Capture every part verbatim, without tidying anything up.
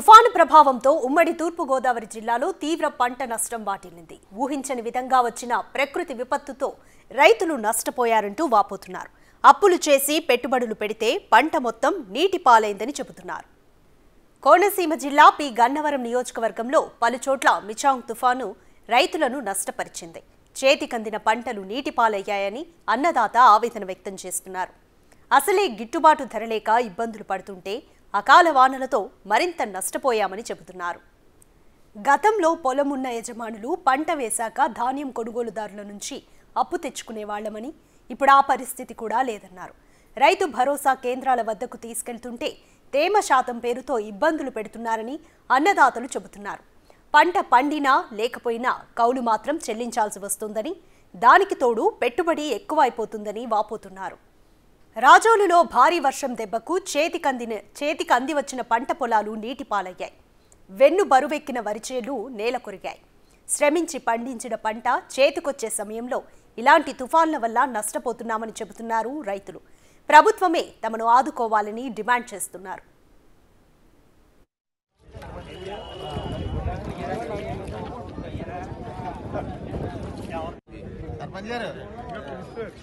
తుఫాను ప్రభావంతో ఉమ్మడి తూర్పు గోదావరి జిల్లాలో తీవ్ర పంట నష్టం వాటిల్లింది. ఊహించని విధంగా వచ్చిన ప్రకృతి విపత్తుతో రైతులు నష్టపోయారంటూ వాపోతున్నారు. అప్పులు చేసి పెట్టుబడులు పెడితే పంట మొత్తం నీటి పాలైందని చెబుతున్నారు. కోనసీమ జిల్లా పి గన్నవరం నియోజకవర్గంలో పలుచోట్ల మిచాంగ్ తుఫాను రైతులను నష్టపరిచింది. చేతికందిన పంటలు నీటి పాలయ్యాయని అన్నదాత ఆవేదన వ్యక్తం చేస్తున్నారు. అసలే గిట్టుబాటు ధరలేక ఇబ్బందులు పడుతుంటే అకాల వానలతో మరింత నష్టపోయామని చెబుతున్నారు. గతంలో పొలమున్న యజమానులు పంట వేశాక ధాన్యం కొనుగోలుదారుల నుంచి అప్పు తెచ్చుకునేవాళ్లమని, ఇప్పుడు ఆ పరిస్థితి కూడా లేదన్నారు. రైతు భరోసా కేంద్రాల వద్దకు తీసుకెళ్తుంటే తేమ శాతం పేరుతో ఇబ్బందులు పెడుతున్నారని అన్నదాతలు చెబుతున్నారు. పంట పండినా లేకపోయినా కౌలు మాత్రం చెల్లించాల్సి వస్తుందని, దానికి తోడు పెట్టుబడి ఎక్కువైపోతుందని వాపోతున్నారు. రాజోలులో భారీ వర్షం దెబ్బకు చేతికందిన చేతికి అంది వచ్చిన పంట పొలాలు నీటి పాలయ్యాయి. వెన్ను బరువెక్కిన వరిచేలు నేల కొరిగాయి. శ్రమించి పండించిన పంట చేతికొచ్చే సమయంలో ఇలాంటి తుఫాన్ల వల్ల నష్టపోతున్నామని చెబుతున్నారు రైతులు. ప్రభుత్వమే తమను ఆదుకోవాలని డిమాండ్ చేస్తున్నారు.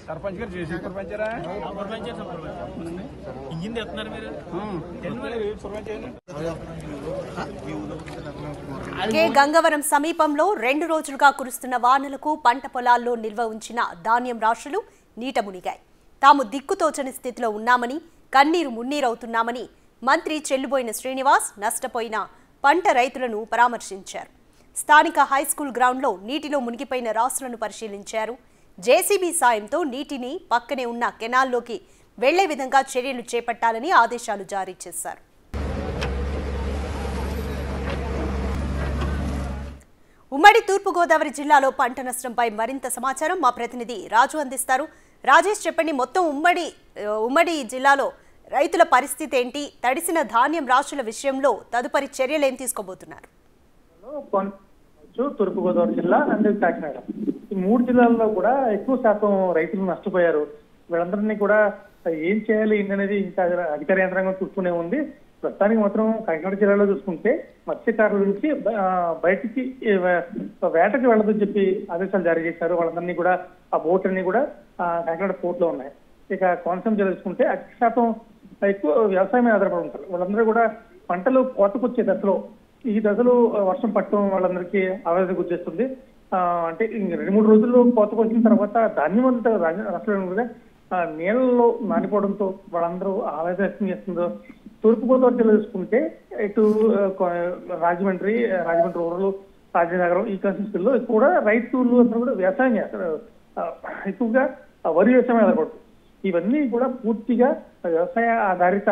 सरपंच कर जैसे सरपंच रहा है सरपंच सरपंच इंजन दे अपना मेरा सरपंच के గంగవరం సమీపంలో రెండు రోజులుగా కురుస్తున్న వానలకు పంట పొలాల్లో నిల్వ ఉంచిన ధాన్యం రాశులు నీట మునిగాయి. తాము దిక్కుతోచని స్థితిలో ఉన్నామని, కన్నీరు మున్నీరవుతున్నామని మంత్రి చెల్లుబోయిన శ్రీనివాస్ నష్టపోయిన పంట రైతులను పరామర్శించారు. స్థానిక హైస్కూల్ గ్రౌండ్లో నీటిలో మునిగిపోయిన రాసులను పరిశీలించారు. జేసీబీ సాయంతో నీటిని పక్కనే ఉన్న కెనాల్లోకి వెళ్లే విధంగా చర్యలు చేపట్టాలని ఆదేశాలు జారీ చేశారు. ఉమ్మడి తూర్పుగోదావరి జిల్లాలో పంట నష్టంపై మరింత సమాచారం మా ప్రతినిధి రాజు అందిస్తారు. రాజేష్, చెప్పండి, మొత్తం ఉమ్మడి ఉమ్మడి జిల్లాలో రైతుల పరిస్థితి ఏంటి? తడిసిన ధాన్యం రాశుల విషయంలో తదుపరి చర్యలు ఏం తీసుకోబోతున్నారు? తూర్పుగోదావరి జిల్లా అండ్ కాకినాడ, ఈ మూడు జిల్లాల్లో కూడా ఎక్కువ శాతం రైతులు నష్టపోయారు. వీళ్ళందరినీ కూడా ఏం చేయాలి ఏంటనేది ఇంకా అధికార యంత్రాంగం చూసుకునే ఉంది. ప్రస్తుతానికి మాత్రం కాకినాడ జిల్లాలో చూసుకుంటే మత్స్యకారుల నుంచి బయటికి వేటకి వెళ్ళదని చెప్పి ఆదేశాలు జారీ చేశారు. వాళ్ళందరినీ కూడా ఆ బోట్లన్నీ కూడా కాకినాడ పోర్ట్ లో ఉన్నాయి. ఇక కోనసీమ జిల్లా చూసుకుంటే అధిక శాతం ఎక్కువ వ్యవసాయమే ఆధారపడి ఉంటారు. వాళ్ళందరూ కూడా పంటలు కోతకొచ్చే దశలో ఈ దశలో వర్షం పట్టడం వాళ్ళందరికీ ఆవేదన గురిచేస్తుంది. అంటే రెండు మూడు రోజుల్లో కోతకొచ్చిన తర్వాత ధాన్యం అంతా రాష్ట్రంలో నీళ్ళలో నానిపోవడంతో వాళ్ళందరూ ఆవేదన వ్యక్తం చేస్తుందో. తూర్పుగోదావరి జిల్లా చూసుకుంటే ఇటు రాజమండ్రి రాజమండ్రి రూరల్ రాజనగరం ఈ కాన్స్టిట్యూన్సీల్లో కూడా రైతులు అందరూ కూడా వ్యవసాయం చేస్తారు. ఎక్కువగా వరి వ్యవసాయం ఆధారపడుతుంది. ఇవన్నీ కూడా పూర్తిగా వ్యవసాయ ఆధారిత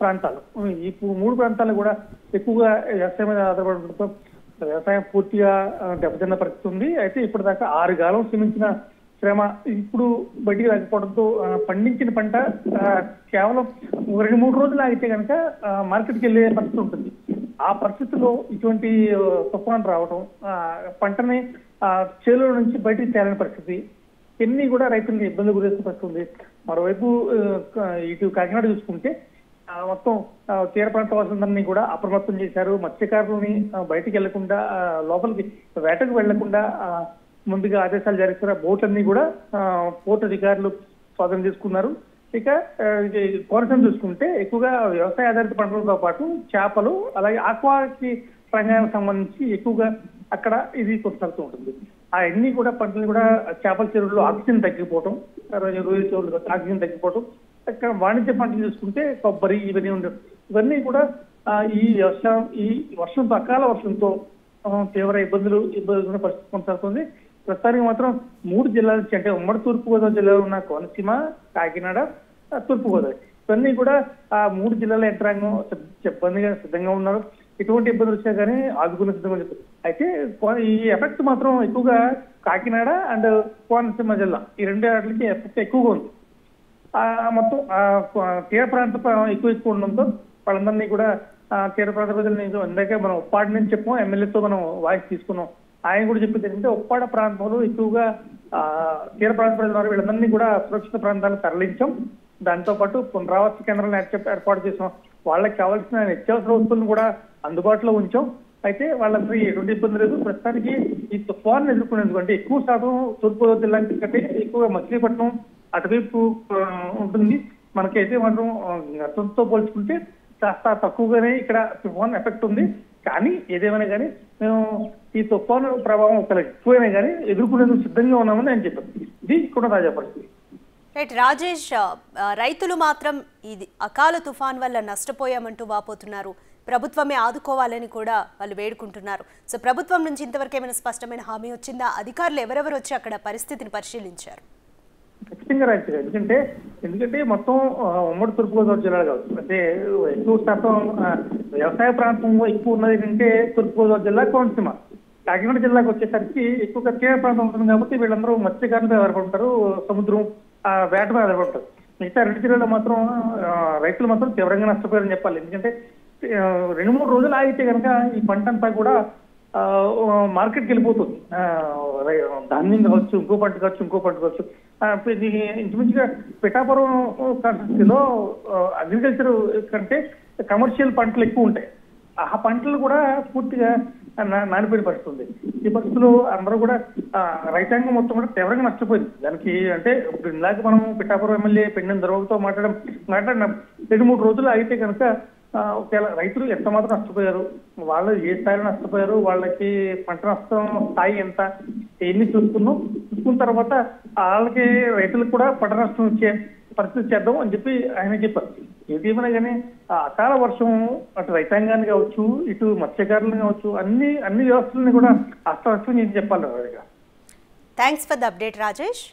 ప్రాంతాలు. ఈ మూడు ప్రాంతాలు కూడా ఎక్కువగా వ్యవసాయం మీద ఆధారపడడంతో వ్యవసాయం పూర్తిగా దెబ్బతిన్న పరిస్థితి ఉంది. అయితే ఇప్పటిదాకా ఆరు కాలం శ్రమించిన శ్రమ ఇప్పుడు బయటికి రాకపోవడంతో పండించిన పంట కేవలం రెండు మూడు రోజులు ఆగితే కనుక మార్కెట్కి వెళ్ళే పరిస్థితి ఉంటుంది. ఆ పరిస్థితిలో ఇటువంటి తుఫాను రావడం, పంటని చేలో నుంచి బయటికి తేలని పరిస్థితి, ఇవన్నీ కూడా రైతుల్ని ఇబ్బంది గురేసిన పరిస్థితి ఉంది. మరోవైపు ఇటు కాకినాడ చూసుకుంటే మొత్తం తీర ప్రాంత వాసులందరినీ కూడా అప్రమత్తం చేశారు. మత్స్యకారులని బయటికి వెళ్లకుండా, లోపలికి వేటకు వెళ్లకుండా ముందుగా ఆదేశాలు జారీ చేశారు. బోట్లన్నీ కూడా పోర్టు అధికారులు స్వాధీనం చేసుకున్నారు. ఇక కోనసీమ చూసుకుంటే ఎక్కువగా వ్యవసాయ ఆధారిత పంటలతో పాటు చేపలు అలాగే ఆక్వాకి రంగానికి సంబంధించి ఎక్కువగా అక్కడ ఇది కొనసాగుతూ ఉంటుంది. అవన్నీ కూడా పంటలు కూడా చేపల చెరువుల్లో ఆక్సిజన్ తగ్గిపోవటం, రొయ్యల చెరువులు ఆక్సిజన్ తగ్గిపోవటం, అక్కడ వాణిజ్య పంటలు చూసుకుంటే కొబ్బరి ఇవన్నీ ఉండవు. ఇవన్నీ కూడా ఈ వ్యవసాయం ఈ వర్షంతో అకాల వర్షంతో తీవ్ర ఇబ్బందులు ఇబ్బందులు పరిస్థితి కొనసాగుతుంది. ప్రస్తుతానికి మాత్రం మూడు జిల్లాల నుంచి, అంటే ఉమ్మడి తూర్పుగోదావరి జిల్లాలో ఉన్న కోనసీమ, కాకినాడ, తూర్పుగోదావరి, ఇవన్నీ కూడా ఆ మూడు జిల్లాల యంత్రాంగం ఇబ్బందిగా సిద్ధంగా ఉన్నారు. ఎటువంటి ఇబ్బందులు వచ్చినా కానీ ఆదుకునే సిద్ధంగా చెప్పారు. అయితే ఈ ఎఫెక్ట్ మాత్రం ఎక్కువగా కాకినాడ అండ్ కోనసీమ జిల్లా ఈ రెండు వాటికి ఎఫెక్ట్ ఎక్కువగా ఉంది. మొత్తం తీర ప్రాంత ఎక్కువ ఎక్కువ ఉండడంతో వాళ్ళందరినీ కూడా తీర ప్రాంత ప్రజలని ఇందాకే మనం ఉప్పాడు నుంచి చెప్పాం, ఎమ్మెల్యేతో మనం వాయిస్ తీసుకున్నాం. ఆయన కూడా చెప్పింది ఏంటంటే ఉప్పాడ ప్రాంతంలో ఎక్కువగా తీర ప్రాంత ప్రజల వీళ్ళందరినీ కూడా సురక్షిత ప్రాంతాలను తరలించాం. దాంతో పాటు పునరావాస కేంద్రాలను ఏర్పాటు చేసాం. వాళ్ళకి కావాల్సిన నిత్యావసర వస్తువులను కూడా అందుబాటులో ఉంచాం. అయితే వాళ్ళందరూ ఎటువంటి ఇబ్బంది లేదు. ప్రస్తుతానికి ఈ తుఫాను ఎదుర్కొనేందుకు అంటే ఎక్కువ శాతం తూర్పుగోదావరి జిల్లాకి కంటే ఎక్కువగా మచిలీపట్నం అటువైపు ఉంటుంది. మనకైతే మనం గతంతో పోల్చుకుంటే కాస్త తక్కువగానే ఇక్కడ తుఫాను ఎఫెక్ట్ ఉంది. కానీ ఏదేమైనా కానీ మేము ఈ తుఫాను ప్రభావం ఒకవేళ ఎక్కువైనా కానీ ఎదుర్కొనేందుకు సిద్ధంగా ఉన్నామని ఆయన చెప్పారు. ఇది ఇక్కడ తాజా పరిస్థితి. రైట్ రాజేష్, రైతులు మాత్రం ఇది అకాల తుఫాన్ వల్ల నష్టపోయామంటూ వాపోతున్నారు. ప్రభుత్వమే ఆదుకోవాలని కూడా వాళ్ళు వేడుకుంటున్నారు. సో ప్రభుత్వం నుంచి ఇంతవరకు ఏమైనా స్పష్టమైన హామీ వచ్చిందా? అధికారులు ఎవరెవరు వచ్చి అక్కడ పరిస్థితిని పరిశీలించారు? ఖచ్చితంగా రాజు, ఎందుకంటే ఎందుకంటే మొత్తం ఉమ్మడి తూర్పుగోదావరి జిల్లాలో కావచ్చు, అంటే ఎక్కువ శాతం వ్యవసాయ ప్రాంతంలో ఎక్కువ ఉన్నది ఏంటంటే తూర్పుగోదావరి జిల్లా, కోనసీమ, కాకినాడ జిల్లాకు వచ్చేసరికి ఎక్కువ తీర ప్రాంతం ఉంటుంది. కాబట్టి వీళ్ళందరూ మత్స్యకారులపై ఆధారపడతారు, సముద్రం వేట మీద ఆధారపడతారు. మిగతా రెండు జిల్లాలో మాత్రం రైతులు మాత్రం తీవ్రంగా నష్టపోయారని చెప్పాలి. ఎందుకంటే రెండు మూడు రోజులు ఆగితే కనుక ఈ పంట అంతా కూడా మార్కెట్కి వెళ్ళిపోతుంది. ధాన్యం కావచ్చు, ఇంకో పంట కావచ్చు, ఇంకో పంట కావచ్చు. ఇంచుమించుగా పిఠాపురం కాన్స్టిట్యూన్సీలో అగ్రికల్చర్ కంటే కమర్షియల్ పంటలు ఎక్కువ ఉంటాయి. ఆ పంటలు కూడా పూర్తిగా నానిపోయిన పరిస్థితి ఉంది. ఈ పరిస్థితులు అందరూ కూడా రైతాంగం మొత్తం కూడా తీవ్రంగా నష్టపోయింది. దానికి అంటే ఇప్పుడు ఇందాక మనం పిఠాపురం ఎమ్మెల్యే పెండిన దొరవతో మాట్లాడడం మాట్లాడినాం. రెండు మూడు రోజులు అయితే కనుక ఒకవేళ రైతులు ఎంత మాత్రం నష్టపోయారు, వాళ్ళు ఏ స్థాయిలో నష్టపోయారు, వాళ్ళకి పంట నష్టం స్థాయి ఎంత, ఇవన్నీ చూసుకున్నాం. చూసుకున్న తర్వాత వాళ్ళకి రైతులకు కూడా పంట నష్టం వచ్చే పరిస్థితి చేద్దాం అని చెప్పి ఆయన చెప్పారు. ఏదేమైనా కానీ అకాల వర్షం అటు రైతాంగాన్ని కావచ్చు, ఇటు మత్స్యకారులను కావచ్చు, అన్ని అన్ని వ్యవస్థలని కూడా అస్తవ్యస్తం చేసి చెప్పాలి. Thanks for the update Rajesh.